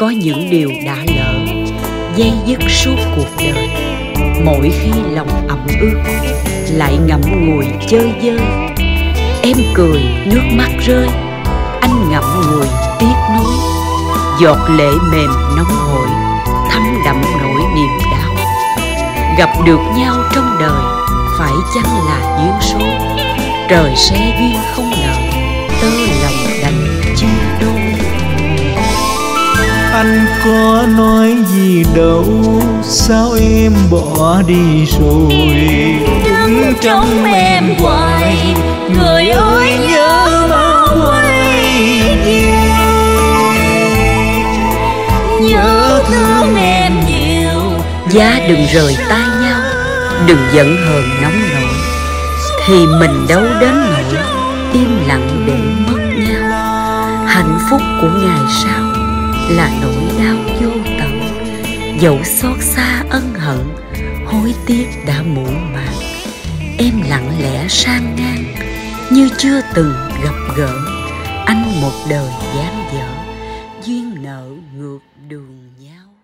Có những điều đã lỡ, dây dứt suốt cuộc đời. Mỗi khi lòng ẩm ướt, lại ngậm ngùi chơi vơi. Em cười nước mắt rơi, anh ngậm ngùi tiếc nuối. Giọt lệ mềm nóng hổi, thấm đậm nỗi niềm đau. Gặp được nhau trong đời, phải chăng là duyên số? Trời sẽ duyên không nợ, tơ lòng đành chia đôi. Anh có nói gì đâu, sao em bỏ đi rồi? Đứng trong em hoài, người ơi nhớ mau quay về. Nhớ thương em nhiều, giá đừng rời tay nhau, đừng giận hờn nóng nổi. Thì mình đâu đến nỗi im lặng để mất nhau. Hạnh phúc của ngày sau là nỗi đau vô tận, dẫu xót xa ân hận, hối tiếc đã muộn màng. Em lặng lẽ sang ngang, như chưa từng gặp gỡ. Anh một đời dang dở, duyên nợ ngược đường nhau.